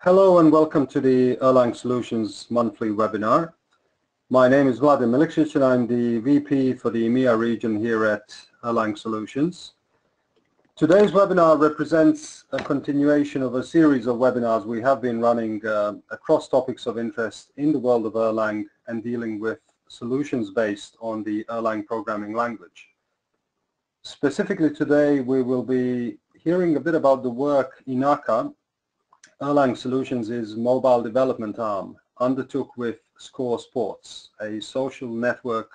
Hello and welcome to the Erlang Solutions monthly webinar. My name is Vladimir Milikshic and I'm the VP for the EMEA region here at Erlang Solutions. Today's webinar represents a continuation of a series of webinars we have been running across topics of interest in the world of Erlang and dealing with solutions based on the Erlang programming language. Specifically today we will be hearing a bit about the work Inaka, Erlang Solutions' mobile development arm, undertook with Sqor Sports, a social network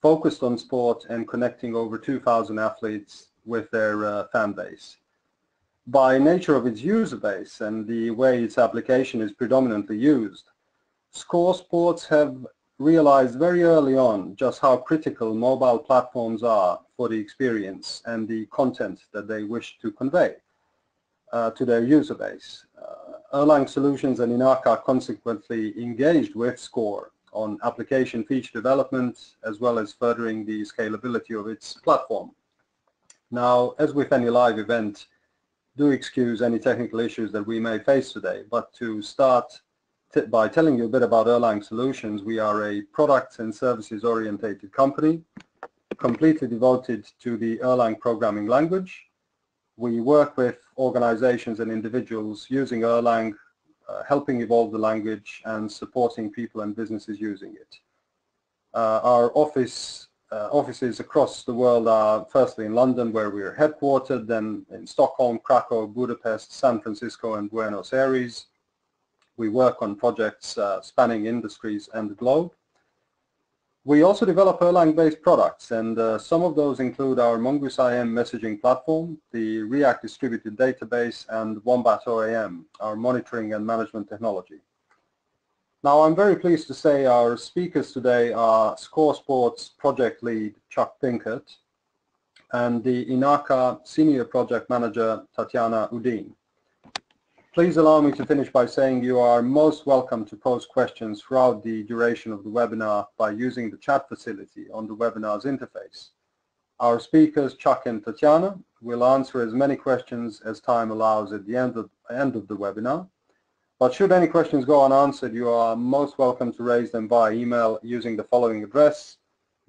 focused on sport and connecting over 2,000 athletes with their fan base. By nature of its user base and the way its application is predominantly used, Sqor Sports have realized very early on just how critical mobile platforms are for the experience and the content that they wish to convey to their user base. Erlang Solutions and Inaka consequently engaged with Sqor on application feature development as well as furthering the scalability of its platform. Now, as with any live event, do excuse any technical issues that we may face today, but to start by telling you a bit about Erlang Solutions, we are a products and services orientated company completely devoted to the Erlang programming language. We work with organizations and individuals using Erlang, helping evolve the language and supporting people and businesses using it. Our offices across the world are firstly in London, where we are headquartered, then in Stockholm, Krakow, Budapest, San Francisco and Buenos Aires. We work on projects spanning industries and the globe. We also develop Erlang-based products, and some of those include our Mongoose IM messaging platform, the React distributed database, and Wombat OAM, our monitoring and management technology. Now, I'm very pleased to say our speakers today are Sqor Sports project lead Chuck Pinkert and the Inaka senior project manager Tatiana Oudine. Please allow me to finish by saying you are most welcome to pose questions throughout the duration of the webinar by using the chat facility on the webinar's interface. Our speakers, Chuck and Tatiana, will answer as many questions as time allows at the end of the webinar. But should any questions go unanswered, you are most welcome to raise them via email using the following address,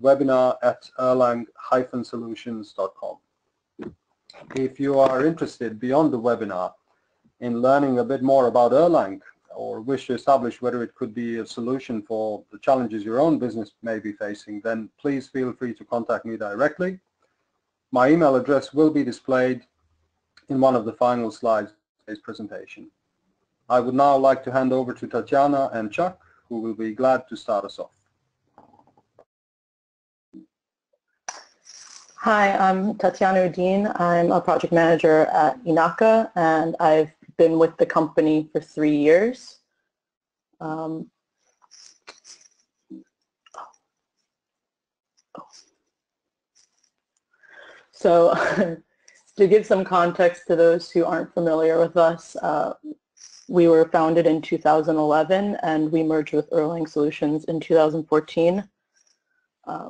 webinar@erlang-solutions.com. If you are interested beyond the webinar in learning a bit more about Erlang or wish to establish whether it could be a solution for the challenges your own business may be facing, then please feel free to contact me directly. My email address will be displayed in one of the final slides of today's presentation. I would now like to hand over to Tatiana and Chuck, who will be glad to start us off. Hi, I'm Tatiana Oudine. I'm a project manager at Inaka, and I've been with the company for 3 years. So to give some context to those who aren't familiar with us, we were founded in 2011 and we merged with Erlang Solutions in 2014.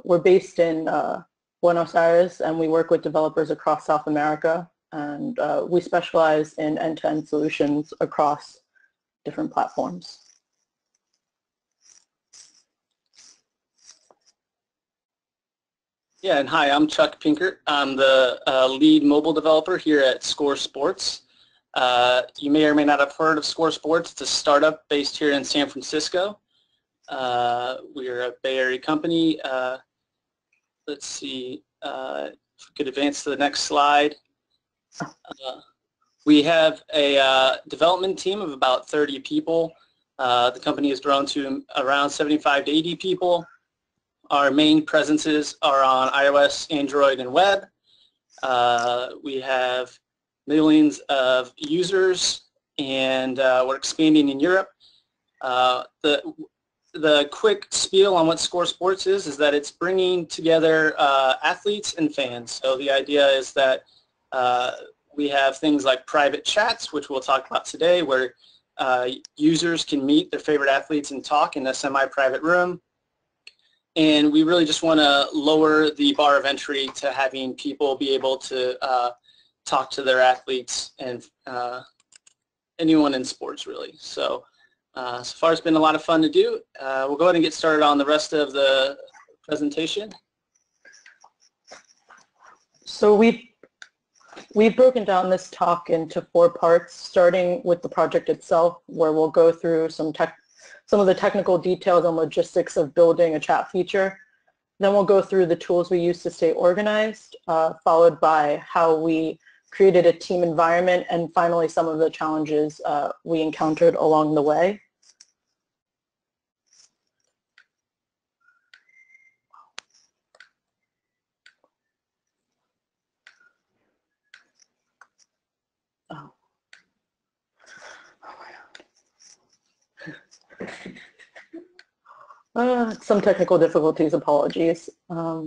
We're based in Buenos Aires and we work with developers across South America, and we specialize in end-to-end solutions across different platforms. Yeah, and hi, I'm Chuck Pinkert. I'm the lead mobile developer here at Sqor Sports. You may or may not have heard of Sqor Sports. It's a startup based here in San Francisco. We're a Bay Area company. Let's see, if we could advance to the next slide. We have a development team of about 30 people. The company has grown to around 75 to 80 people. Our main presences are on iOS, Android, and web. We have millions of users, and we're expanding in Europe. The quick spiel on what Sqor Sports is that it's bringing together athletes and fans. So the idea is that we have things like private chats, which we'll talk about today, where users can meet their favorite athletes and talk in a semi-private room. And we really just want to lower the bar of entry to having people be able to talk to their athletes and anyone in sports, really. So so far it's been a lot of fun to do. We'll go ahead and get started on the rest of the presentation. So we've broken down this talk into 4 parts, starting with the project itself, where we'll go through some of the technical details and logistics of building a chat feature. Then we'll go through the tools we use to stay organized, followed by how we created a team environment, and finally some of the challenges we encountered along the way. Some technical difficulties, apologies. Yeah,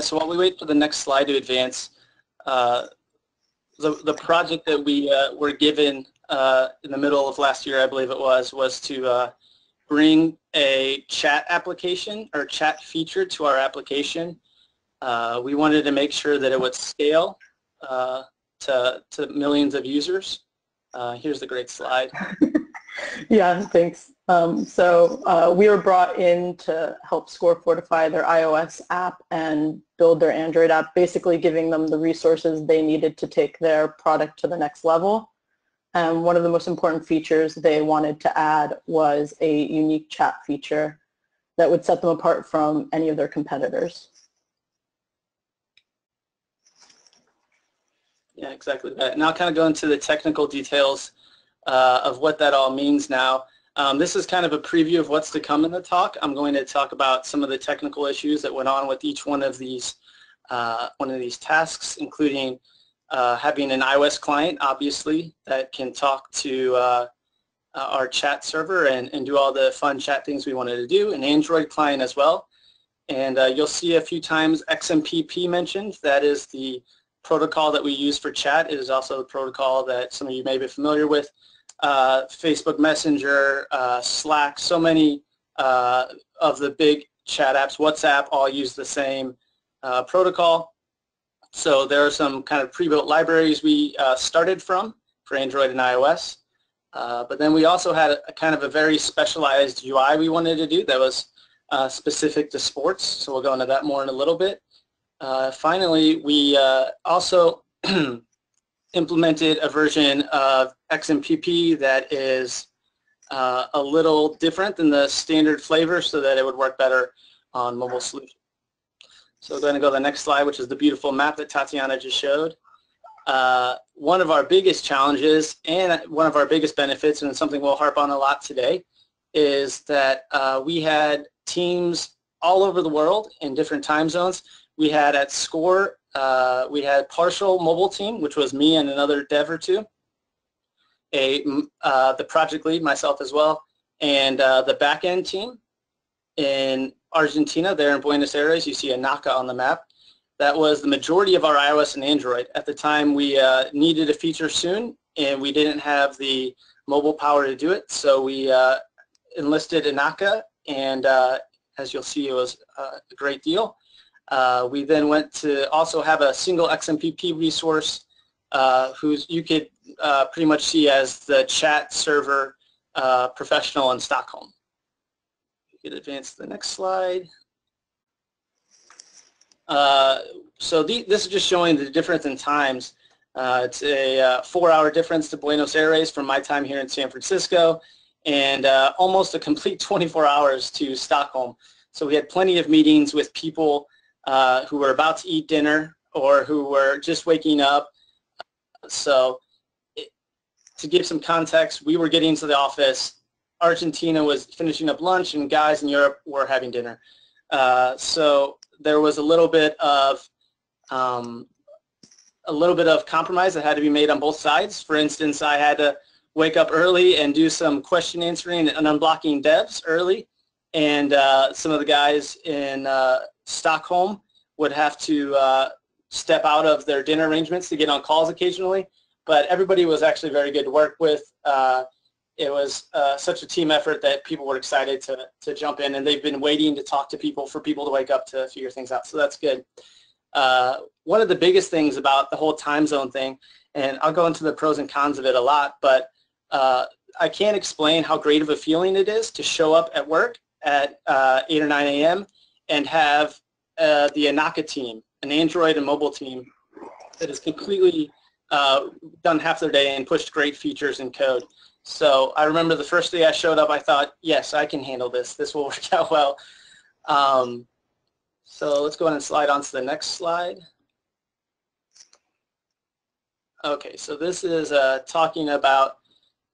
so while we wait for the next slide to advance, the project that we were given in the middle of last year, I believe it was to bring a chat application or chat feature to our application. We wanted to make sure that it would scale to millions of users. Here's the great slide. Yeah, thanks. So we were brought in to help Sqor fortify their iOS app and build their Android app, basically giving them the resources they needed to take their product to the next level. And one of the most important features they wanted to add was a unique chat feature that would set them apart from any of their competitors. Yeah, exactly that. Now I'll kind of go into the technical details of what that all means now. This is kind of a preview of what's to come in the talk. I'm going to talk about some of the technical issues that went on with each one of these tasks, including having an iOS client, obviously, that can talk to our chat server and do all the fun chat things we wanted to do, an Android client as well. And you'll see a few times XMPP mentioned. That is the protocol that we use for chat. It is also the protocol that some of you may be familiar with. Facebook Messenger, Slack, so many of the big chat apps, WhatsApp, all use the same protocol. So there are some kind of pre-built libraries we started from for Android and iOS. But then we also had a kind of a very specialized UI we wanted to do that was specific to sports. So we'll go into that more in a little bit. Finally, we also implemented a version of XMPP that is a little different than the standard flavor so that it would work better on mobile solutions. So we're going to go to the next slide, which is the beautiful map that Tatiana just showed. One of our biggest challenges and one of our biggest benefits, and something we'll harp on a lot today, is that we had teams all over the world in different time zones. We had at Sqor, we had partial mobile team, which was me and another dev or two, the project lead, myself as well, and the back-end team in Argentina, there in Buenos Aires. You see Inaka on the map. That was the majority of our iOS and Android. At the time, we needed a feature soon, and we didn't have the mobile power to do it, so we enlisted Inaka, and as you'll see, it was a great deal. We then went to also have a single XMPP resource who's you could pretty much see as the chat server professional in Stockholm. You could advance to the next slide. So this is just showing the difference in times. It's a 4-hour difference to Buenos Aires from my time here in San Francisco, and almost a complete 24 hours to Stockholm. So we had plenty of meetings with people who were about to eat dinner or who were just waking up. So to give some context, we were getting to the office. Argentina was finishing up lunch, and guys in Europe were having dinner. So there was a little bit of compromise that had to be made on both sides. For instance, I had to wake up early and do some question answering and unblocking devs early, and some of the guys in Stockholm would have to step out of their dinner arrangements to get on calls occasionally, but everybody was actually very good to work with. It was such a team effort that people were excited to jump in, and they've been waiting to talk to people for people to wake up to figure things out, so that's good. One of the biggest things about the whole time zone thing, and I'll go into the pros and cons of it a lot, but I can't explain how great of a feeling it is to show up at work at 8 or 9 a.m. and have the Inaka team, an Android and mobile team that has completely done half their day and pushed great features and code. So I remember the first day I showed up, I thought, yes, I can handle this. This will work out well. So let's go ahead and slide on to the next slide. Okay, so this is talking about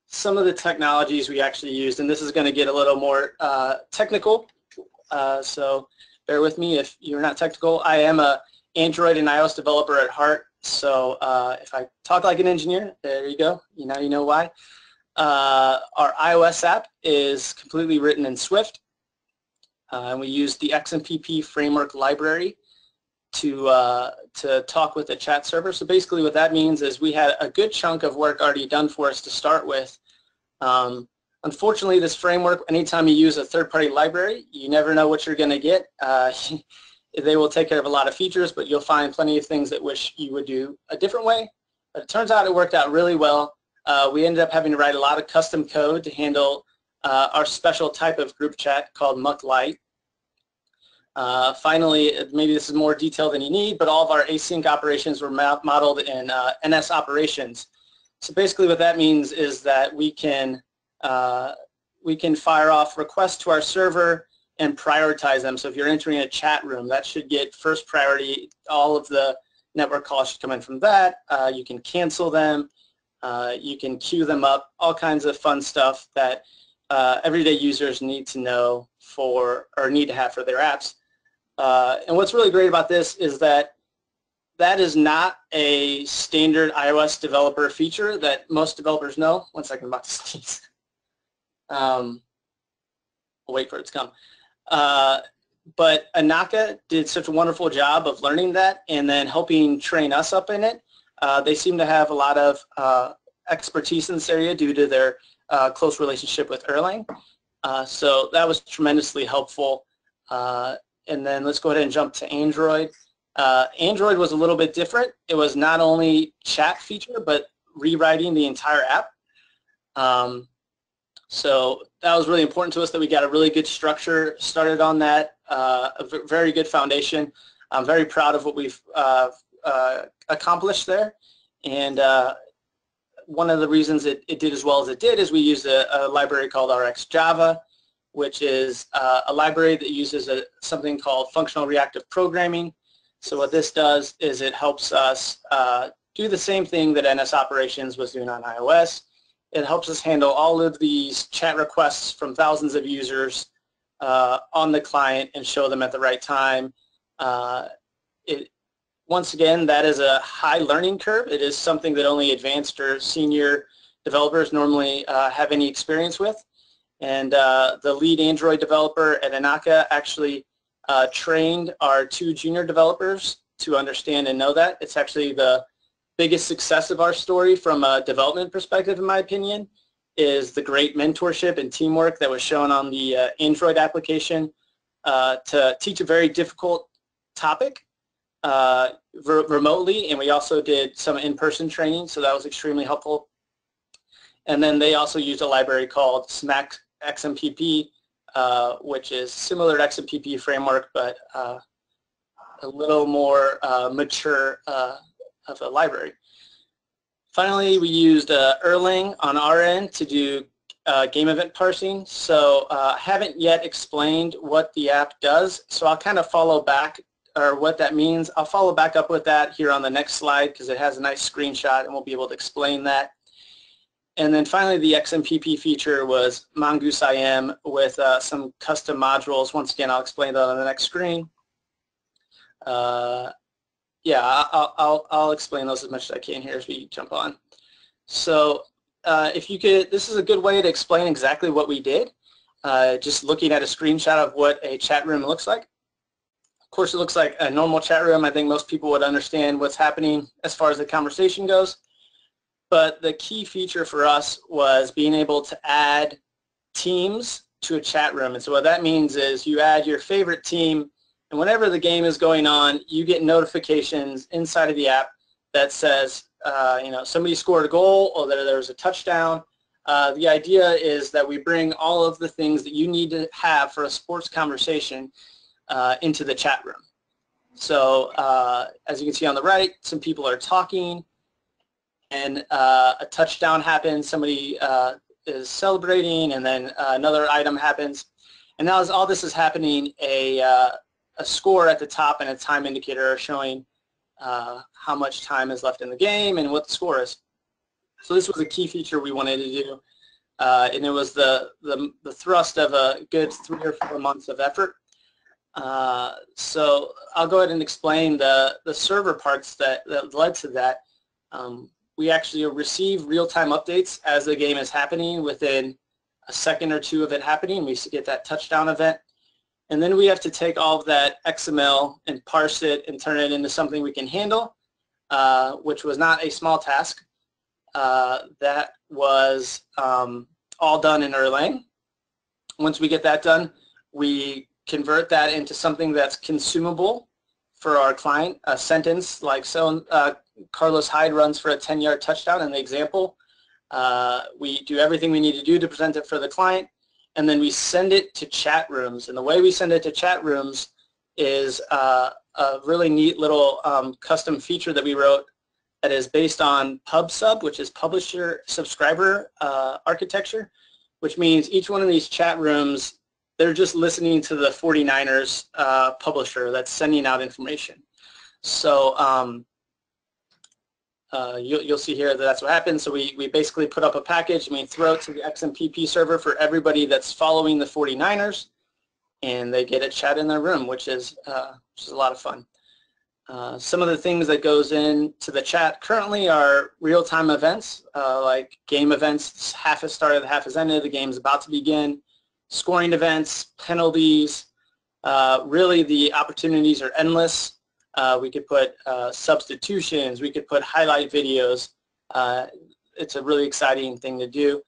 some of the technologies we actually used, and this is going to get a little more technical. So bear with me if you're not technical. I am an Android and iOS developer at heart, so if I talk like an engineer, there you go. Now you know why. Our iOS app is completely written in Swift, and we use the XMPP framework library to talk with the chat server. So basically what that means is we had a good chunk of work already done for us to start with. Unfortunately, this framework, anytime you use a third-party library, you never know what you're going to get. They will take care of a lot of features, but you'll find plenty of things that wish you would do a different way. But it turns out it worked out really well. We ended up having to write a lot of custom code to handle our special type of group chat called MUC Light. Finally, maybe this is more detailed than you need, but all of our async operations were modeled in NS Operations. So basically what that means is that we can fire off requests to our server and prioritize them. So if you're entering a chat room, that should get first priority. All of the network calls should come in from that. You can cancel them. You can queue them up, all kinds of fun stuff that everyday users need to know for, or need to have for their apps. And what's really great about this is that that is not a standard iOS developer feature that most developers know. One second, I'm about to sneeze. I'll wait for it to come. But Inaka did such a wonderful job of learning that and then helping train us up in it. They seem to have a lot of expertise in this area due to their close relationship with Erlang. So that was tremendously helpful. And then let's go ahead and jump to Android. Android was a little bit different. It was not only chat feature, but rewriting the entire app. So that was really important to us that we got a really good structure started on that, a very good foundation. I'm very proud of what we've accomplished there. And one of the reasons it did as well as it did is we used a library called RxJava, which is a library that uses something called functional reactive programming. So what this does is it helps us do the same thing that NS Operations was doing on iOS. It helps us handle all of these chat requests from thousands of users on the client and show them at the right time. Once again, that is a high learning curve. It is something that only advanced or senior developers normally have any experience with. And the lead Android developer at Inaka actually trained our two junior developers to understand and know that. It's actually the biggest success of our story from a development perspective, in my opinion, is the great mentorship and teamwork that was shown on the Android application to teach a very difficult topic remotely, and we also did some in-person training, so that was extremely helpful. And then they also used a library called Smack XMPP, which is similar to XMPP framework, but a little more mature of a library. Finally, we used Erlang on our end to do game event parsing. So I haven't yet explained what the app does, so I'll kind of follow back or what that means. I'll follow back up with that here on the next slide because it has a nice screenshot and we'll be able to explain that. And then finally, the XMPP feature was Mongoose IM with some custom modules. Once again, I'll explain that on the next screen. Yeah, I'll explain those as much as I can here as we jump on. So if you could, this is a good way to explain exactly what we did, just looking at a screenshot of what a chat room looks like. Of course, it looks like a normal chat room. I think most people would understand what's happening as far as the conversation goes. But the key feature for us was being able to add teams to a chat room. And so what that means is you add your favorite team, And whenever the game is going on, you get notifications inside of the app that says, you know, somebody scored a goal or that there was a touchdown. The idea is that we bring all of the things that you need to have for a sports conversation into the chat room. So as you can see on the right, some people are talking, and a touchdown happens, somebody is celebrating, and then another item happens. And now as all this is happening, a score at the top and a time indicator are showing how much time is left in the game and what the score is. So this was a key feature we wanted to do, and it was the thrust of a good 3 or 4 months of effort. So I'll go ahead and explain the server parts that led to that. We actually receive real-time updates as the game is happening. Within a second or two of it happening, we get that touchdown event. And then we have to take all of that XML and parse it and turn it into something we can handle, which was not a small task. That was all done in Erlang. Once we get that done, we convert that into something that's consumable for our client. A sentence like, so Carlos Hyde runs for a 10-yard touchdown in the example. We do everything we need to do to present it for the client, and then we send it to chat rooms. And the way we send it to chat rooms is a really neat little custom feature that we wrote that is based on PubSub, which is publisher subscriber architecture, which means each one of these chat rooms, they're just listening to the 49ers publisher that's sending out information. So you'll see here that that's what happens. So we basically put up a package and we throw it to the XMPP server for everybody that's following the 49ers, and they get a chat in their room, which is a lot of fun. Some of the things that goes into the chat currently are real-time events, like game events. Half has started, half has ended, the game's about to begin, scoring events, penalties. Really, the opportunities are endless. We could put substitutions, we could put highlight videos. It's a really exciting thing to do.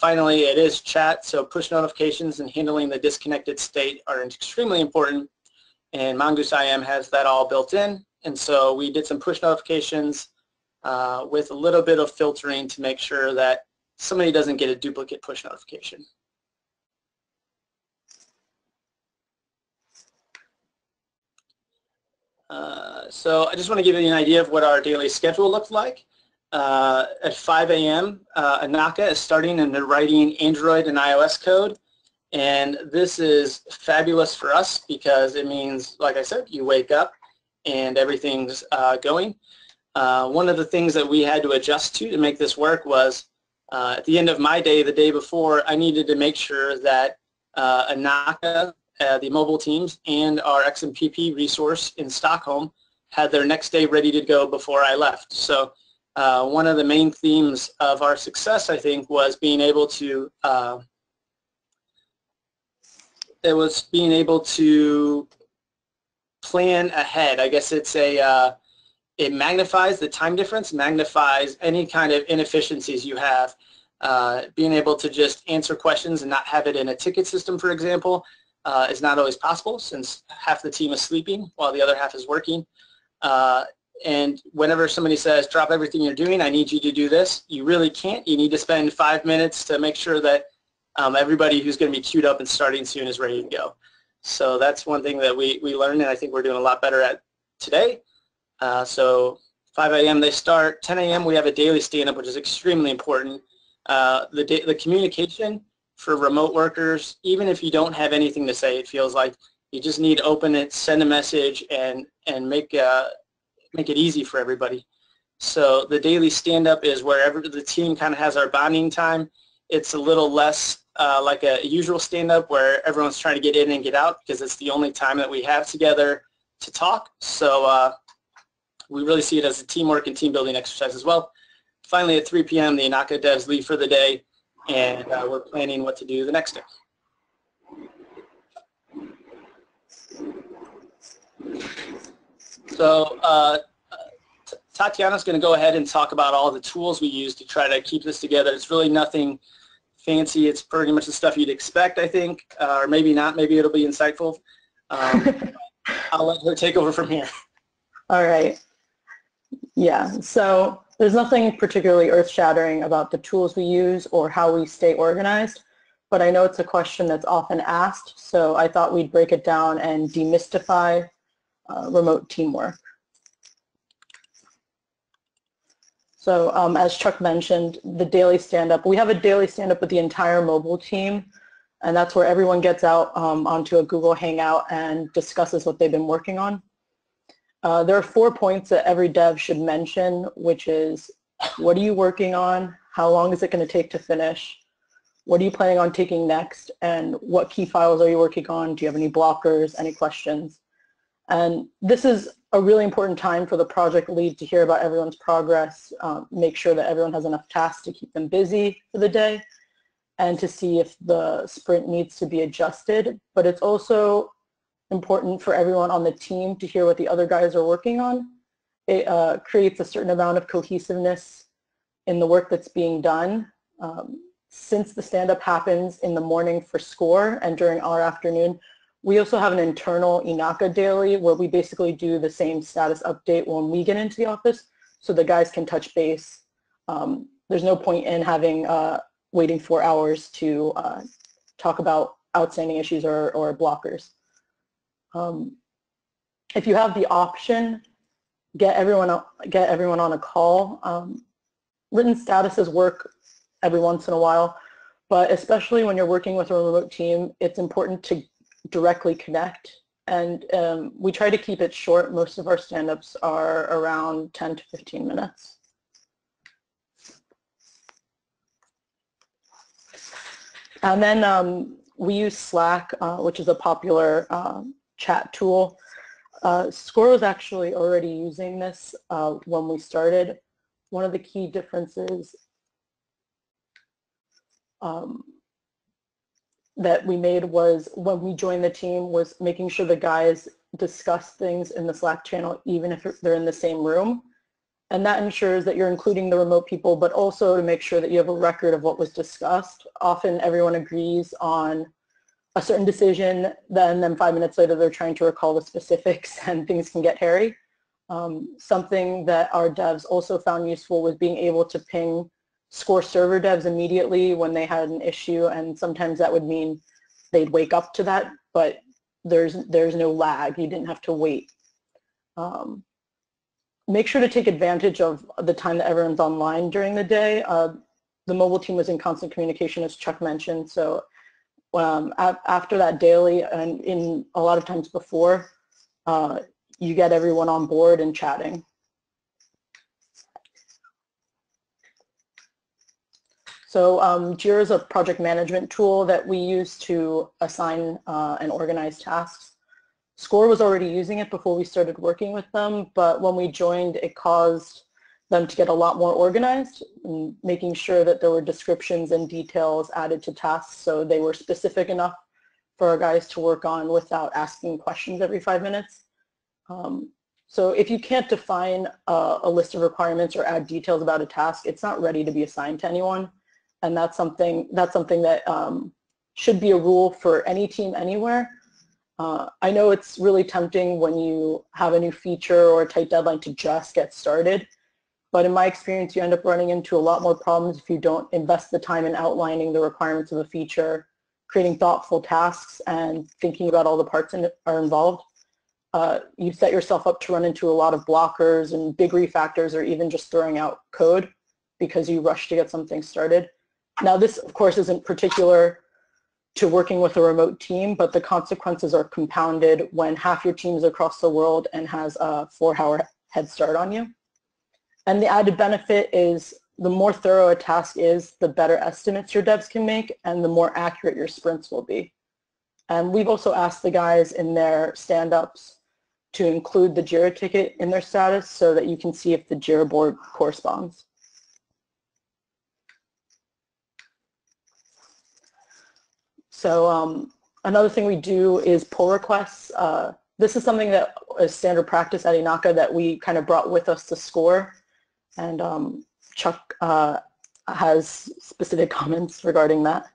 Finally, it is chat, so push notifications and handling the disconnected state are extremely important, and Mongoose IM has that all built in. And so we did some push notifications with a little bit of filtering to make sure that somebody doesn't get a duplicate push notification. So I just want to give you an idea of what our daily schedule looked like. At 5 a.m., Inaka is starting and writing Android and iOS code. And this is fabulous for us because it means, like I said, you wake up and everything's going. One of the things that we had to adjust to make this work was at the end of my day, the day before, I needed to make sure that Inaka, the mobile teams, and our XMPP resource in Stockholm had their next day ready to go before I left. So one of the main themes of our success, I think, was being able to plan ahead. I guess it's a it magnifies the time difference, magnifies any kind of inefficiencies you have. Being able to just answer questions and not have it in a ticket system, for example, is not always possible since half the team is sleeping while the other half is working. And whenever somebody says, drop everything you're doing, I need you to do this, you really can't. You need to spend 5 minutes to make sure that everybody who's going to be queued up and starting soon is ready to go. So that's one thing that we learned, and I think we're doing a lot better at today. So 5 a.m. they start. 10 a.m. we have a daily stand-up, which is extremely important. The communication for remote workers, even if you don't have anything to say, it feels like you just need to open it, send a message, and make it easy for everybody. So the daily stand-up is wherever the team kind of has our bonding time. It's a little less like a usual stand-up where everyone's trying to get in and get out because it's the only time that we have together to talk. So we really see it as a teamwork and team-building exercise as well. Finally, at 3 p.m., the Inaka devs leave for the day, and we're planning what to do the next day. So Tatiana's going to go ahead and talk about all the tools we use to try to keep this together. It's really nothing fancy. It's pretty much the stuff you'd expect, I think, or maybe not. Maybe it'll be insightful. I'll let her take over from here. All right. Yeah, so there's nothing particularly earth-shattering about the tools we use or how we stay organized, but I know it's a question that's often asked, so I thought we'd break it down and demystify remote teamwork. So as Chuck mentioned, the daily stand-up, we have a daily stand-up with the entire mobile team, and that's where everyone gets out onto a Google Hangout and discusses what they've been working on. There are 4 points that every dev should mention, which is, what are you working on? How long is it going to take to finish? What are you planning on taking next? And what key files are you working on? Do you have any blockers, any questions? And this is a really important time for the project lead to hear about everyone's progress, make sure that everyone has enough tasks to keep them busy for the day, and to see if the sprint needs to be adjusted. But it's also important for everyone on the team to hear what the other guys are working on. It creates a certain amount of cohesiveness in the work that's being done. Since the stand-up happens in the morning for Sqor and during our afternoon, we also have an internal Inaka daily where we basically do the same status update when we get into the office so the guys can touch base. There's no point in having waiting 4 hours to talk about outstanding issues or blockers. If you have the option, get everyone on a call. Written statuses work every once in a while, but especially when you're working with a remote team, it's important to directly connect. And we try to keep it short. Most of our stand-ups are around 10 to 15 minutes. And then we use Slack, which is a popular chat tool. Sqor was actually already using this when we started. One of the key differences that we made was when we joined the team was making sure the guys discuss things in the Slack channel even if they're in the same room. And that ensures that you're including the remote people, but also to make sure that you have a record of what was discussed. Often everyone agrees on a certain decision, then 5 minutes later they're trying to recall the specifics and things can get hairy. Something that our devs also found useful was being able to ping Sqor server devs immediately when they had an issue, and sometimes that would mean they'd wake up to that, but there's no lag. You didn't have to wait. Make sure to take advantage of the time that everyone's online during the day. The mobile team was in constant communication, as Chuck mentioned, so after that daily and in a lot of times before, you get everyone on board and chatting. So JIRA is a project management tool that we use to assign and organize tasks. Sqor was already using it before we started working with them, but when we joined, it caused them to get a lot more organized, making sure that there were descriptions and details added to tasks so they were specific enough for our guys to work on without asking questions every 5 minutes. So if you can't define a list of requirements or add details about a task, it's not ready to be assigned to anyone. And that's something that should be a rule for any team anywhere. I know it's really tempting when you have a new feature or a tight deadline to just get started. But in my experience, you end up running into a lot more problems if you don't invest the time in outlining the requirements of a feature, creating thoughtful tasks, and thinking about all the parts that are involved. You set yourself up to run into a lot of blockers and big refactors or even just throwing out code because you rush to get something started. Now, this, of course, isn't particular to working with a remote team, but the consequences are compounded when half your team is across the world and has a 4-hour head start on you. And the added benefit is the more thorough a task is, the better estimates your devs can make and the more accurate your sprints will be. And we've also asked the guys in their stand-ups to include the JIRA ticket in their status so that you can see if the JIRA board corresponds. So another thing we do is pull requests. This is something that is standard practice at Inaka that we kind of brought with us to Sqor. And Chuck has specific comments regarding that.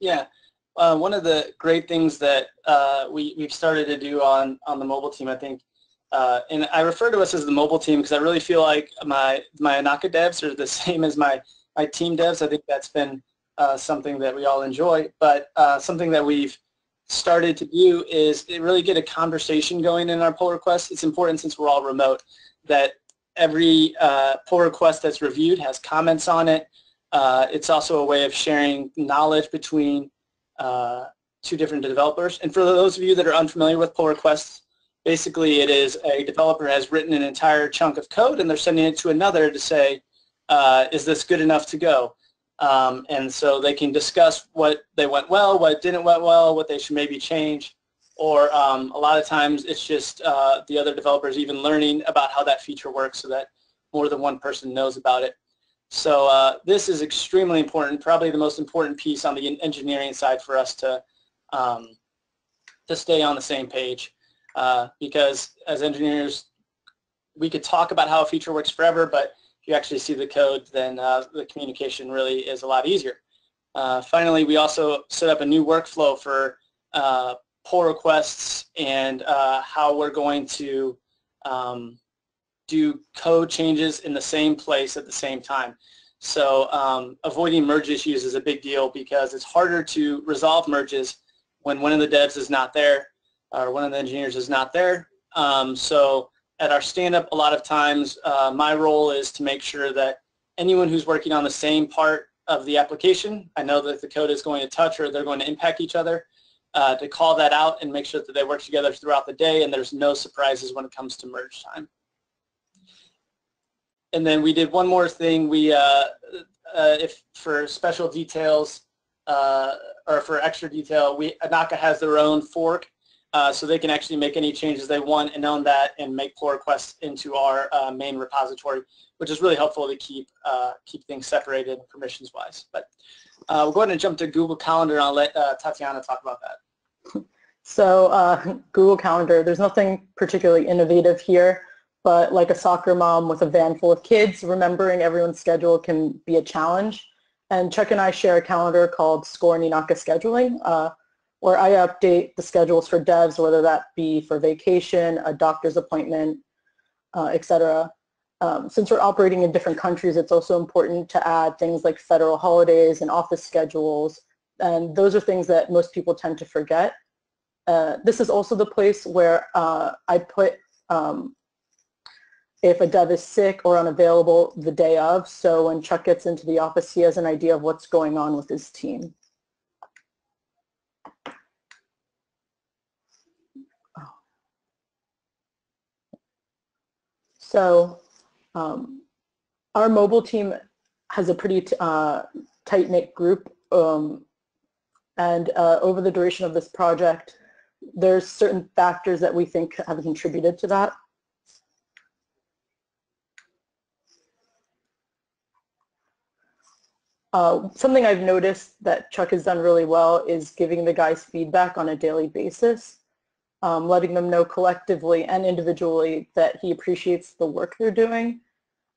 Yeah, one of the great things that we've started to do on the mobile team, I think, and I refer to us as the mobile team because I really feel like my Inaka devs are the same as my team devs. I think that's been something that we all enjoy, but something that we've started to do is really get a conversation going in our pull requests. It's important, since we're all remote, that every pull request that's reviewed has comments on it. It's also a way of sharing knowledge between two different developers. And for those of you that are unfamiliar with pull requests, basically it is a developer has written an entire chunk of code and they're sending it to another to say, is this good enough to go? And so they can discuss what they went well, what didn't went well, what they should maybe change, or a lot of times it's just the other developers even learning about how that feature works so that more than one person knows about it. So this is extremely important, probably the most important piece on the engineering side for us to stay on the same page, because as engineers, we could talk about how a feature works forever, but if you actually see the code, then the communication really is a lot easier. Finally, we also set up a new workflow for pull requests and how we're going to do code changes in the same place at the same time. So avoiding merge issues is a big deal because it's harder to resolve merges when one of the devs is not there or one of the engineers is not there. So at our stand-up, a lot of times my role is to make sure that anyone who's working on the same part of the application, I know that the code is going to touch or they're going to impact each other, to call that out and make sure that they work together throughout the day and there's no surprises when it comes to merge time. And then we did one more thing. We, if for special details or for extra detail, Inaka has their own fork, so they can actually make any changes they want and own that and make pull requests into our main repository, which is really helpful to keep things separated permissions-wise. But we'll go ahead and jump to Google Calendar, and I'll let Tatiana talk about that. So Google Calendar, there's nothing particularly innovative here. But like a soccer mom with a van full of kids, remembering everyone's schedule can be a challenge. And Chuck and I share a calendar called Sqor and Inaka Scheduling, where I update the schedules for devs, whether that be for vacation, a doctor's appointment, etc. Since we're operating in different countries, it's also important to add things like federal holidays and office schedules. And those are things that most people tend to forget. This is also the place where I put if a dev is sick or unavailable the day of, so when Chuck gets into the office, he has an idea of what's going on with his team. So our mobile team has a pretty tight-knit group, and over the duration of this project, there's certain factors that we think have contributed to that. Something I've noticed that Chuck has done really well is giving the guys feedback on a daily basis, letting them know collectively and individually that he appreciates the work they're doing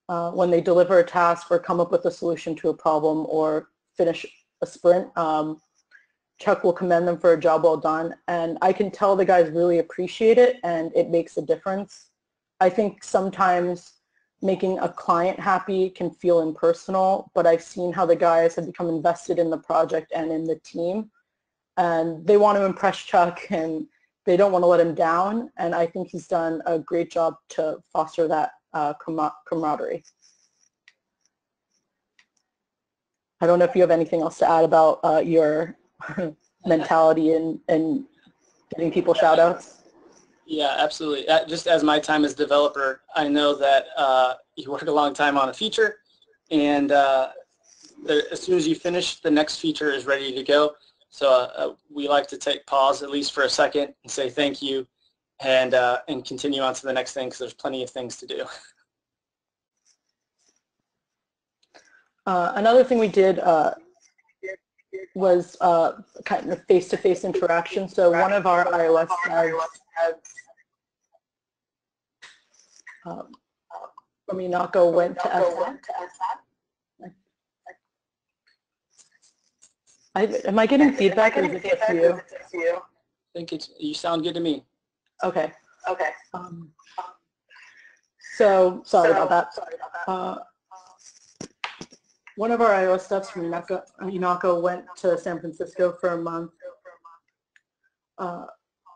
when they deliver a task or come up with a solution to a problem or finish a sprint. Chuck will commend them for a job well done, and I can tell the guys really appreciate it and it makes a difference. I think sometimes making a client happy can feel impersonal, but I've seen how the guys have become invested in the project and in the team. And they want to impress Chuck and they don't want to let him down. And I think he's done a great job to foster that camaraderie. I don't know if you have anything else to add about your mentality and getting people shout outs. Yeah, absolutely. Just as my time as developer, I know that you work a long time on a feature, and as soon as you finish, the next feature is ready to go. So we like to take pause at least for a second and say thank you, and continue on to the next thing because there's plenty of things to do. Another thing we did was kind of face-to-face interaction. So one of our iOS from Inaka went to SF. Am I getting feedback? Or is it just you? I think it's you. Sound good to me. Okay. Okay. So sorry about that. One of our iOS steps from Inaka went to San Francisco for a month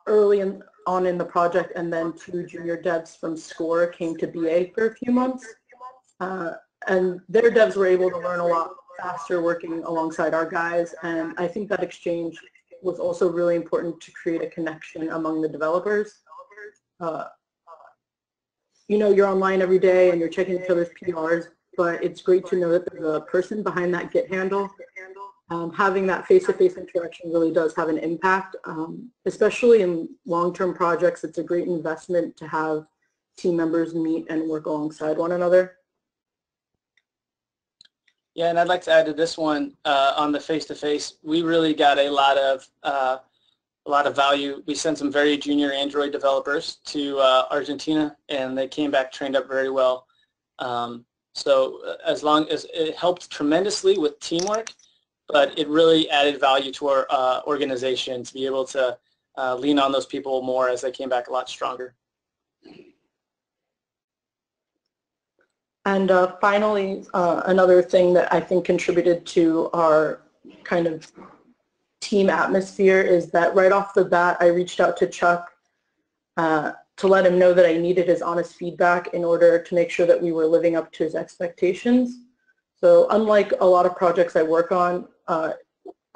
early on in the project, and then two junior devs from Sqor came to BA for a few months. And their devs were able to learn a lot faster working alongside our guys, and I think that exchange was also really important to create a connection among the developers. You know, you're online every day and you're checking each other's PRs, but it's great to know that there's a person behind that Git handle. Having that face-to-face interaction really does have an impact, especially in long-term projects. It's a great investment to have team members meet and work alongside one another. Yeah, and I'd like to add to this one on the face-to-face. We really got a lot of value. We sent some very junior Android developers to Argentina, and they came back trained up very well. So as long as it helped tremendously with teamwork, but it really added value to our organization to be able to lean on those people more as they came back a lot stronger. And finally, another thing that I think contributed to our kind of team atmosphere is that right off the bat, I reached out to Chuck to let him know that I needed his honest feedback in order to make sure that we were living up to his expectations. So unlike a lot of projects I work on, I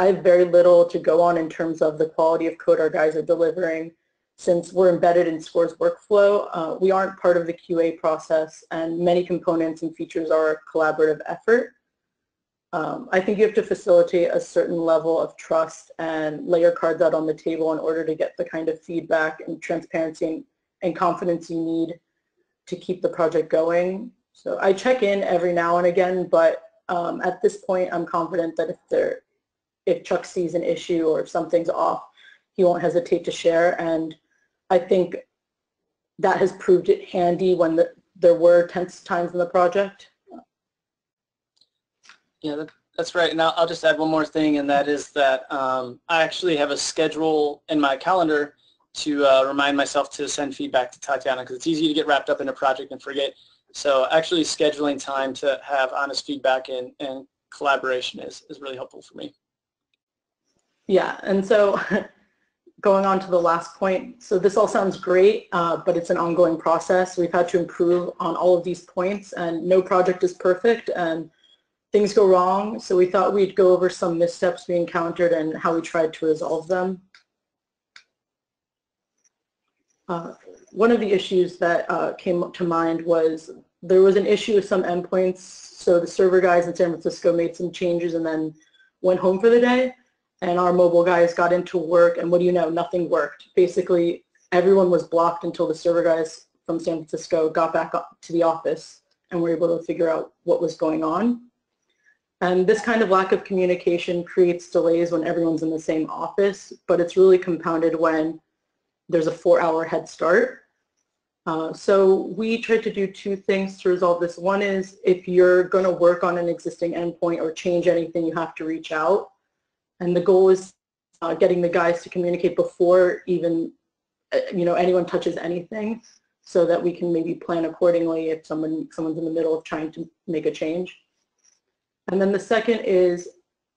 have very little to go on in terms of the quality of code our guys are delivering. Since we're embedded in Sqor's workflow, we aren't part of the QA process, and many components and features are a collaborative effort. I think you have to facilitate a certain level of trust and lay your cards out on the table in order to get the kind of feedback and transparency and confidence you need to keep the project going. So I check in every now and again, but at this point, I'm confident that if Chuck sees an issue or if something's off, he won't hesitate to share. And I think that has proved it handy when there were tense times in the project. Yeah, that's right. And I'll just add one more thing, and that is that I actually have a schedule in my calendar to remind myself to send feedback to Tatiana, because it's easy to get wrapped up in a project and forget. So actually scheduling time to have honest feedback and collaboration is really helpful for me. Yeah, and so going on to the last point, so this all sounds great, but it's an ongoing process. We've had to improve on all of these points, and no project is perfect, and things go wrong. So we thought we'd go over some missteps we encountered and how we tried to resolve them. One of the issues that came to mind was there was an issue with some endpoints, so the server guys in San Francisco made some changes and then went home for the day. And our mobile guys got into work, and what do you know, nothing worked. Basically, everyone was blocked until the server guys from San Francisco got back up to the office and were able to figure out what was going on. And this kind of lack of communication creates delays when everyone's in the same office, but it's really compounded when there's a 4-hour head start. So we tried to do two things to resolve this. One is, if you're going to work on an existing endpoint or change anything, you have to reach out. And the goal is getting the guys to communicate before even, you know, anyone touches anything, so that we can maybe plan accordingly if someone's in the middle of trying to make a change. And then the second is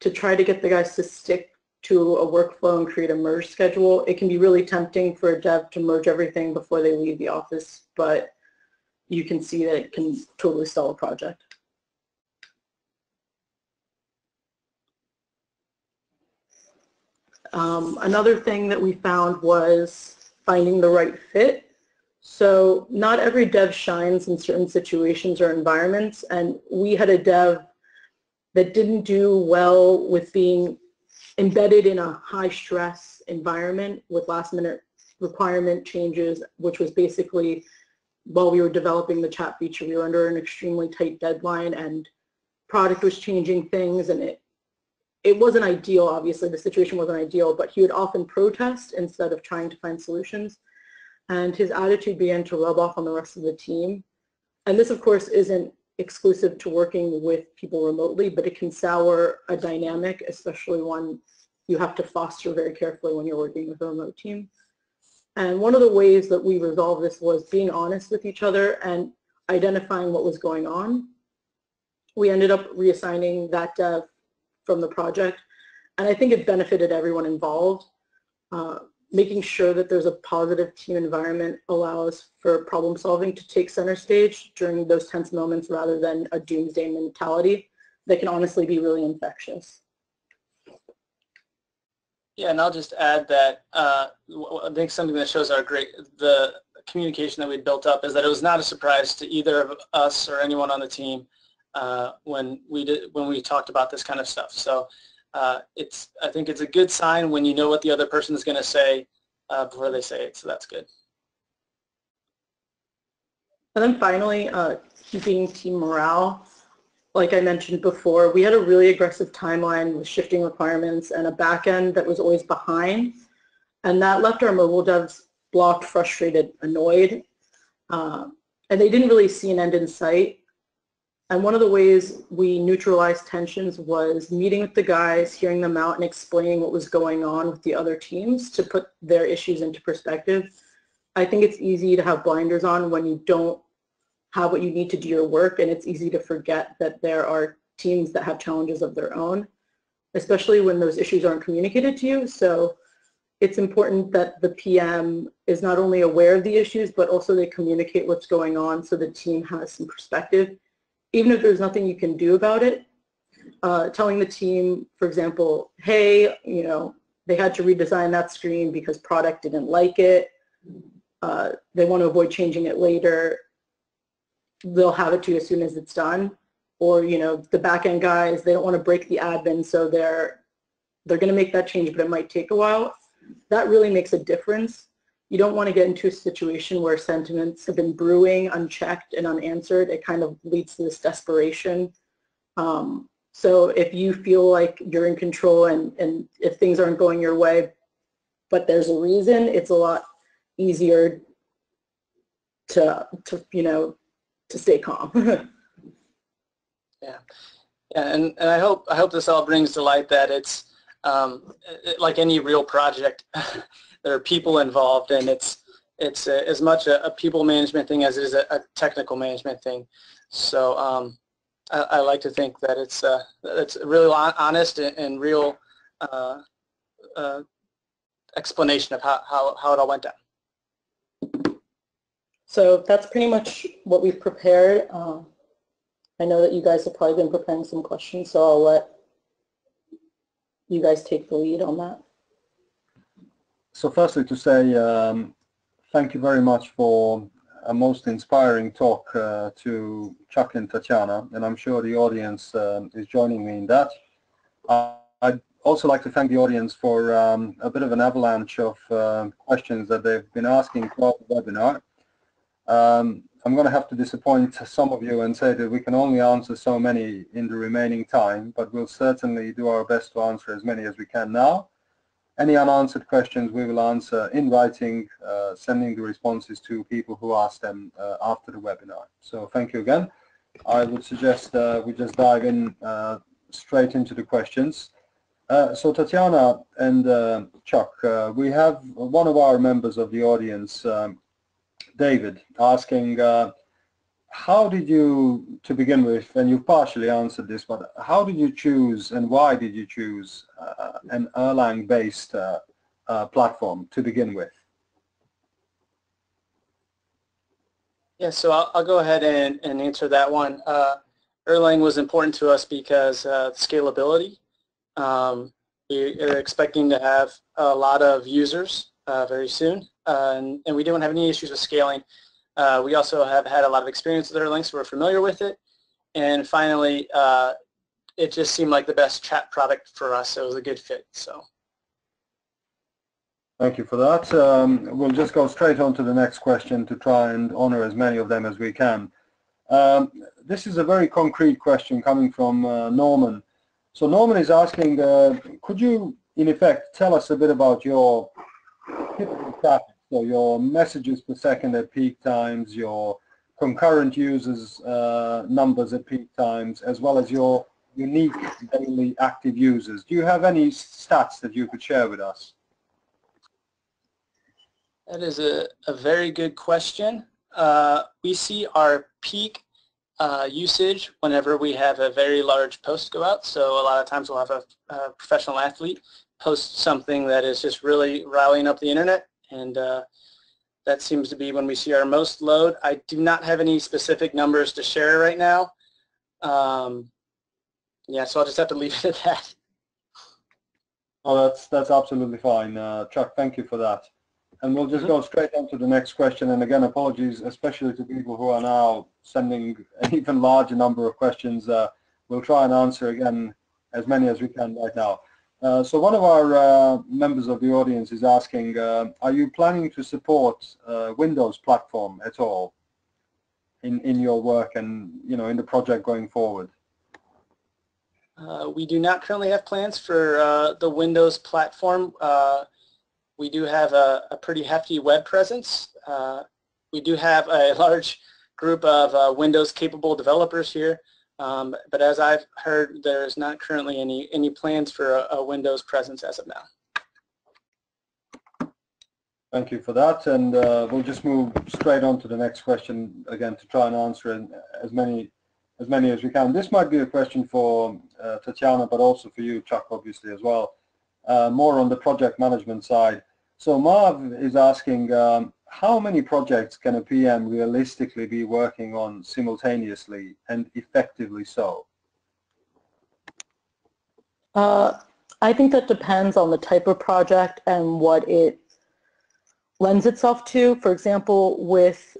to try to get the guys to stick to a workflow and create a merge schedule. It can be really tempting for a dev to merge everything before they leave the office, but you can see that it can totally stall a project. Another thing that we found was finding the right fit. So not every dev shines in certain situations or environments, and we had a dev that didn't do well with being embedded in a high-stress environment with last-minute requirement changes, which was basically while we were developing the chat feature, we were under an extremely tight deadline, and product was changing things, and it wasn't ideal, obviously, the situation wasn't ideal, but he would often protest instead of trying to find solutions. And his attitude began to rub off on the rest of the team. And this, of course, isn't exclusive to working with people remotely, but it can sour a dynamic, especially one you have to foster very carefully when you're working with a remote team. And one of the ways that we resolved this was being honest with each other and identifying what was going on. We ended up reassigning that dev from the project, and I think it benefited everyone involved. Making sure that there's a positive team environment allows for problem solving to take center stage during those tense moments rather than a doomsday mentality that can honestly be really infectious. Yeah, and I'll just add that I think something that shows the communication that we built up is that it was not a surprise to either of us or anyone on the team when we talked about this kind of stuff. So I think it's a good sign when you know what the other person is going to say before they say it, so that's good. And then finally, keeping team morale. Like I mentioned before, we had a really aggressive timeline with shifting requirements and a back end that was always behind, and that left our mobile devs blocked, frustrated, annoyed, and they didn't really see an end in sight. And one of the ways we neutralized tensions was meeting with the guys, hearing them out, and explaining what was going on with the other teams to put their issues into perspective. I think it's easy to have blinders on when you don't have what you need to do your work, and it's easy to forget that there are teams that have challenges of their own, especially when those issues aren't communicated to you. So it's important that the PM is not only aware of the issues, but also they communicate what's going on so the team has some perspective. Even if there's nothing you can do about it, telling the team, for example, hey, you know, they had to redesign that screen because product didn't like it, they want to avoid changing it later, they'll have it to you as soon as it's done. Or, you know, the back-end guys, they don't want to break the admin, so they're going to make that change, but it might take a while. That really makes a difference. You don't want to get into a situation where sentiments have been brewing unchecked and unanswered. It kind of leads to this desperation. So if you feel like you're in control and if things aren't going your way, but there's a reason, it's a lot easier to stay calm. Yeah. And I hope this all brings to light that it's like any real project. There are people involved, and it's as much a people management thing as it is a technical management thing. So I like to think that it's a really honest and real explanation of how it all went down. So that's pretty much what we've prepared. I know that you guys have probably been preparing some questions, so I'll let you guys take the lead on that. So firstly to say thank you very much for a most inspiring talk to Chuck and Tatiana, and I'm sure the audience is joining me in that. I'd also like to thank the audience for a bit of an avalanche of questions that they've been asking throughout the webinar. I'm going to have to disappoint some of you and say that we can only answer so many in the remaining time, but we'll certainly do our best to answer as many as we can now. Any unanswered questions we will answer in writing, sending the responses to people who ask them after the webinar. So thank you again. I would suggest we just dive in straight into the questions. So Tatiana and Chuck, we have one of our members of the audience, David, asking how did you, to begin with, and you've partially answered this, but how did you choose and why did you choose an Erlang-based platform to begin with? Yeah, so I'll go ahead and answer that one. Erlang was important to us because scalability. We are expecting to have a lot of users very soon, and we don't have any issues with scaling. We also have had a lot of experience with Erlang, so we're familiar with it. And finally, it just seemed like the best chat product for us. It was a good fit. So, thank you for that. We'll just go straight on to the next question to try and honor as many of them as we can. This is a very concrete question coming from Norman. So Norman is asking, could you, in effect, tell us a bit about your typical traffic? So your messages per second at peak times, your concurrent users numbers at peak times, as well as your unique daily active users. Do you have any stats that you could share with us? That is a very good question. We see our peak usage whenever we have a very large post go out. So a lot of times we'll have a professional athlete post something that is just really rallying up the internet, and that seems to be when we see our most load. I do not have any specific numbers to share right now. Yeah, so I'll just have to leave it at that. Oh, that's absolutely fine. Chuck, thank you for that. And we'll just go straight on to the next question. And again, apologies, especially to people who are now sending an even larger number of questions. We'll try and answer again as many as we can right now. So one of our members of the audience is asking, are you planning to support Windows platform at all in your work and, you know, in the project going forward? We do not currently have plans for the Windows platform. We do have a pretty hefty web presence. We do have a large group of Windows-capable developers here, but as I've heard, there's not currently any plans for a Windows presence as of now. Thank you for that, and we'll just move straight on to the next question, again, to try and answer as many as we can. This might be a question for Tatiana, but also for you, Chuck, obviously, as well. More on the project management side. So Marv is asking, how many projects can a PM realistically be working on simultaneously and effectively so? I think that depends on the type of project and what it lends itself to. For example, with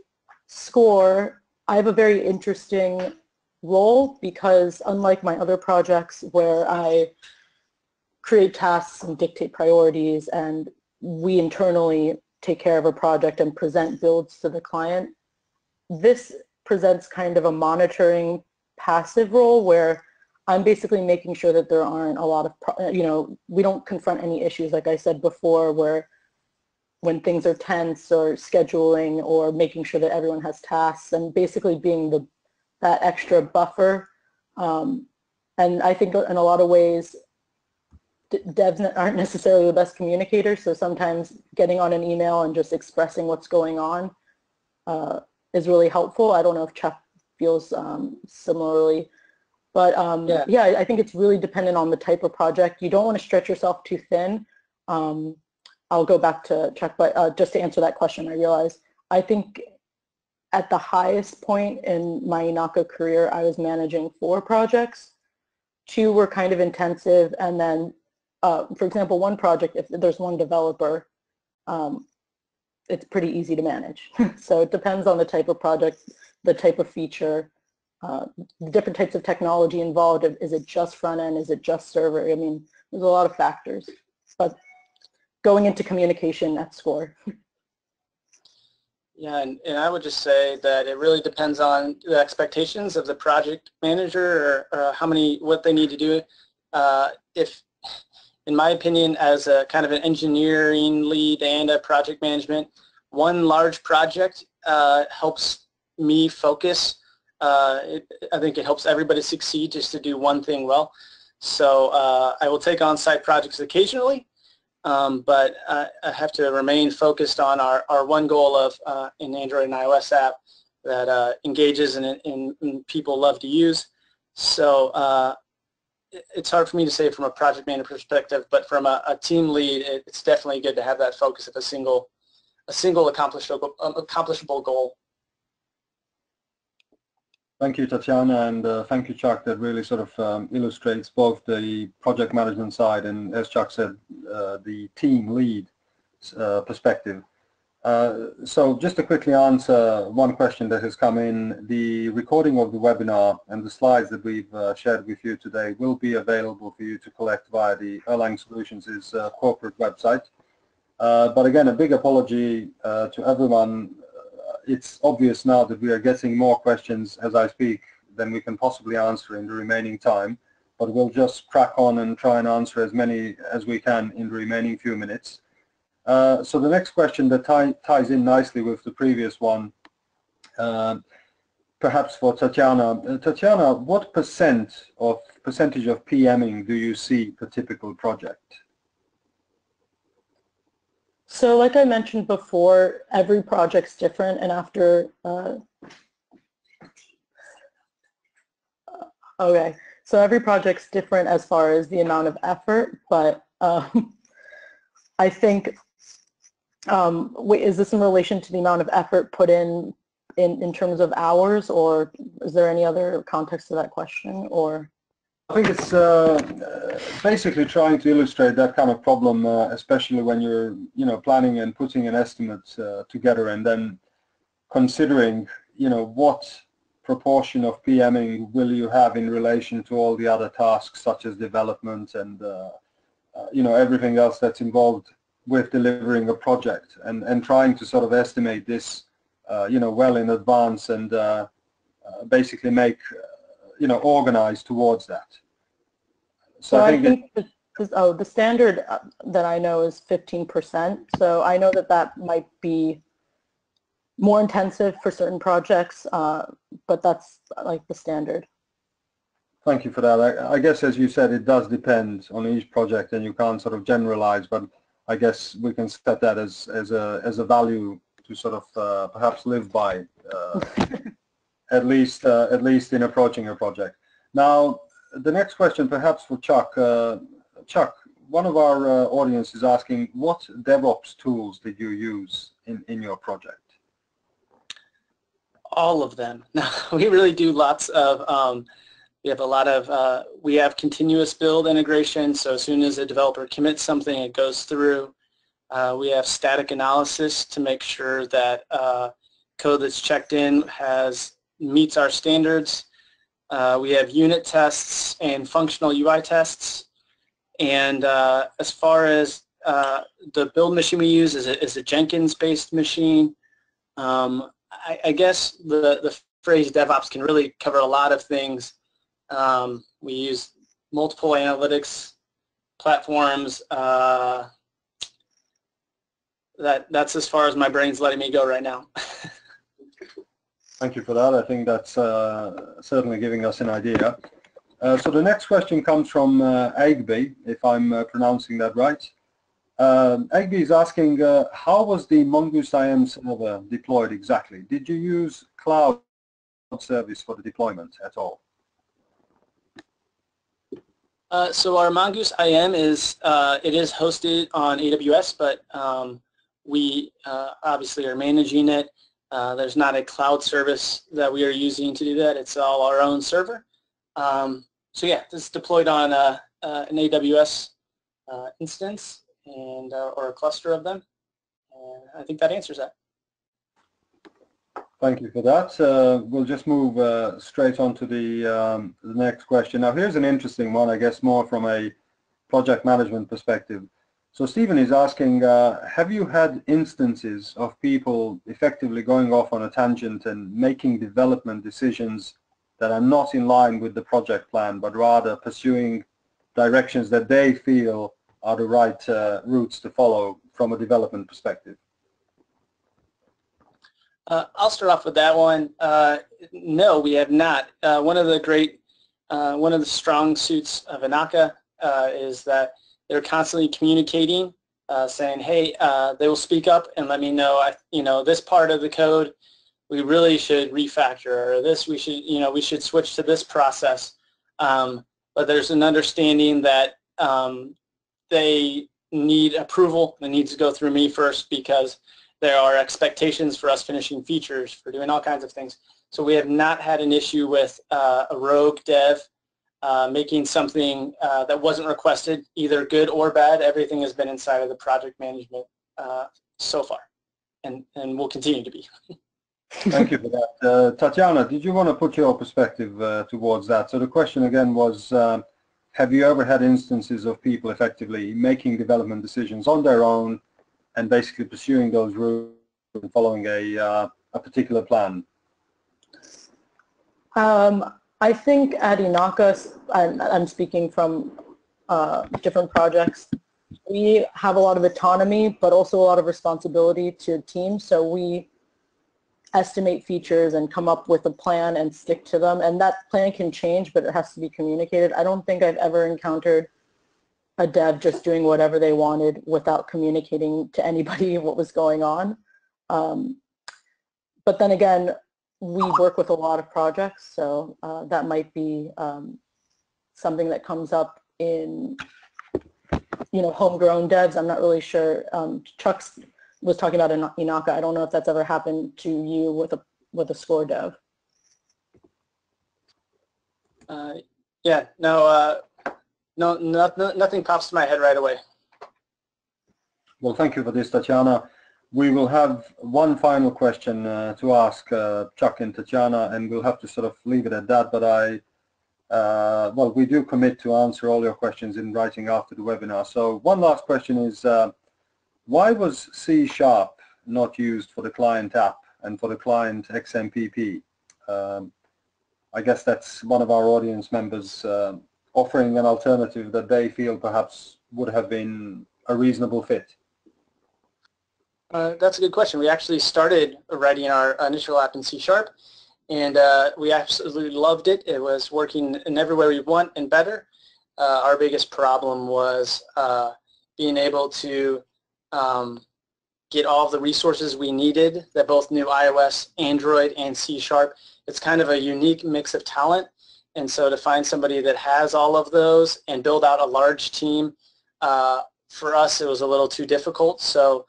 Sqor, I have a very interesting role because unlike my other projects where I create tasks and dictate priorities, and we internally take care of a project and present builds to the client. This presents kind of a monitoring passive role where I'm basically making sure that there aren't a lot of, you know, we don't confront any issues, like I said before, where when things are tense or scheduling or making sure that everyone has tasks and basically being that extra buffer. And I think in a lot of ways, devs aren't necessarily the best communicators, so sometimes getting on an email and just expressing what's going on is really helpful. I don't know if Chuck feels similarly, but yeah, I think it's really dependent on the type of project. You don't want to stretch yourself too thin. I'll go back to Chuck, but just to answer that question, I realized I think at the highest point in my Inaka career, I was managing 4 projects. 2 were kind of intensive, and then for example, one project, if there's one developer, it's pretty easy to manage. So it depends on the type of project, the type of feature, the different types of technology involved. Is it just front end? Is it just server? I mean, there's a lot of factors. But going into communication at Sqor. Yeah, and I would just say that it really depends on the expectations of the project manager or what they need to do. If, in my opinion, as a kind of an engineering lead and a project management, one large project helps me focus. I think it helps everybody succeed just to do one thing well. So I will take on-site projects occasionally, but I have to remain focused on our one goal of an Android and iOS app that engages and people love to use. So it's hard for me to say from a project manager perspective, but from a team lead, it's definitely good to have that focus of a single accomplishable goal. Thank you, Tatiana, and thank you, Chuck. That really sort of illustrates both the project management side and, as Chuck said, the team lead perspective. So just to quickly answer one question that has come in, the recording of the webinar and the slides that we've shared with you today will be available for you to collect via the Erlang Solutions' corporate website. But again, a big apology to everyone. It's obvious now that we are getting more questions as I speak than we can possibly answer in the remaining time, but we'll just crack on and try and answer as many as we can in the remaining few minutes. So the next question that ties in nicely with the previous one perhaps for Tatiana. Tatiana, what percentage of PMing do you see per typical project? So like I mentioned before, every project's different, and after so every project's different as far as the amount of effort, but I think, is this in relation to the amount of effort put in terms of hours, or is there any other context to that question? Or I think it's basically trying to illustrate that kind of problem, especially when you're, planning and putting an estimate together, and then considering, what proportion of PMing will you have in relation to all the other tasks, such as development and everything else that's involved with delivering a project, and trying to sort of estimate this well in advance, and basically make organized towards that. So I think the standard that I know is 15%, so I know that that might be more intensive for certain projects, but that's like the standard. Thank you for that. I guess, as you said, it does depend on each project, and you can't sort of generalize, but I guess we can set that as a value to sort of perhaps live by, at least in approaching a project. Now, the next question, perhaps for Chuck. Chuck, one of our audience is asking, what DevOps tools did you use in your project? All of them. No, we really do lots of. We have a lot of. We have continuous build integration. So as soon as a developer commits something, it goes through. We have static analysis to make sure that code that's checked in meets our standards. We have unit tests and functional UI tests. And as far as the build machine we use is a Jenkins-based machine. I guess the phrase DevOps can really cover a lot of things. We use multiple analytics platforms. That's as far as my brain's letting me go right now. Thank you for that. I think that's certainly giving us an idea. So the next question comes from Agby, if I'm pronouncing that right. Agby is asking, how was the Mongoose IM server deployed exactly? Did you use cloud service for the deployment at all? So our Mongoose IM is hosted on AWS, but we obviously are managing it. There's not a cloud service that we are using to do that. It's all our own server. So yeah, this is deployed on an AWS instance, and or a cluster of them. And I think that answers that. Thank you for that. We'll just move straight on to the next question. Now, here's an interesting one, I guess, more from a project management perspective. So Stephen is asking, have you had instances of people effectively going off on a tangent and making development decisions that are not in line with the project plan, but rather pursuing directions that they feel are the right routes to follow from a development perspective? I'll start off with that one. No, we have not. One of the strong suits of Inaka is that they're constantly communicating, saying, "Hey, they will speak up and let me know. This part of the code we really should refactor, or this we should switch to this process." But there's an understanding that they need approval. It needs to go through me first because there are expectations for us finishing features, for doing all kinds of things. So we have not had an issue with a rogue dev making something that wasn't requested, either good or bad. Everything has been inside of the project management so far, and will continue to be. Thank you for that. Tatiana, did you want to put your perspective towards that? So the question again was, have you ever had instances of people effectively making development decisions on their own and basically pursuing those routes and following a particular plan? I think at Inaka, I'm speaking from different projects, we have a lot of autonomy, but also a lot of responsibility to teams. So we estimate features and come up with a plan and stick to them. And that plan can change, but it has to be communicated. I don't think I've ever encountered a dev just doing whatever they wanted without communicating to anybody what was going on. But then again, we work with a lot of projects, so that might be something that comes up in, you know, homegrown devs. I'm not really sure. Chuck was talking about Inaka. I don't know if that's ever happened to you with a Sqor dev. Yeah. No. No. Nothing pops to my head right away. Well, thank you for this, Tatiana. We will have one final question to ask Chuck and Tatiana, and we'll have to sort of leave it at that. But well, we do commit to answer all your questions in writing after the webinar. So one last question is, why was C# not used for the client app and for the client XMPP? I guess that's one of our audience members offering an alternative that they feel perhaps would have been a reasonable fit. That's a good question. We actually started writing our initial app in C#, and we absolutely loved it. It was working in every way we want and better. Our biggest problem was being able to get all of the resources we needed that both knew iOS, Android, and C#. It's kind of a unique mix of talent, and so to find somebody that has all of those and build out a large team, for us it was a little too difficult. So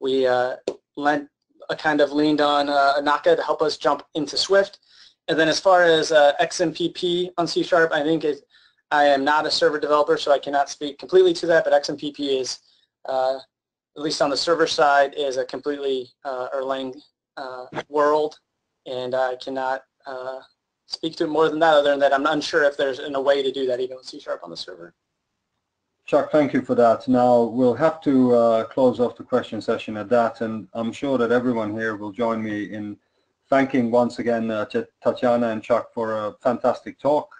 we leaned on Inaka to help us jump into Swift. And then as far as XMPP on C#, I think I am not a server developer, so I cannot speak completely to that, but XMPP is, at least on the server side, is a completely Erlang world, and I cannot speak to it more than that, other than that I'm unsure if there's a way to do that even with C# on the server. Chuck, thank you for that. Now we'll have to close off the question session at that, and I'm sure that everyone here will join me in thanking once again Tatiana and Chuck for a fantastic talk.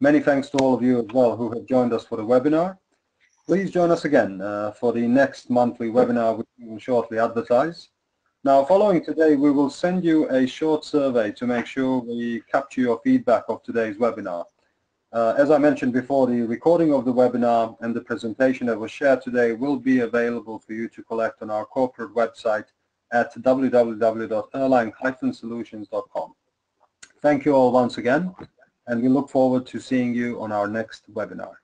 Many thanks to all of you as well who have joined us for the webinar. Please join us again for the next monthly webinar, which we will shortly advertise. Now, following today, we will send you a short survey to make sure we capture your feedback of today's webinar. As I mentioned before, the recording of the webinar and the presentation that was shared today will be available for you to collect on our corporate website at www.erlang-solutions.com. Thank you all once again, and we look forward to seeing you on our next webinar.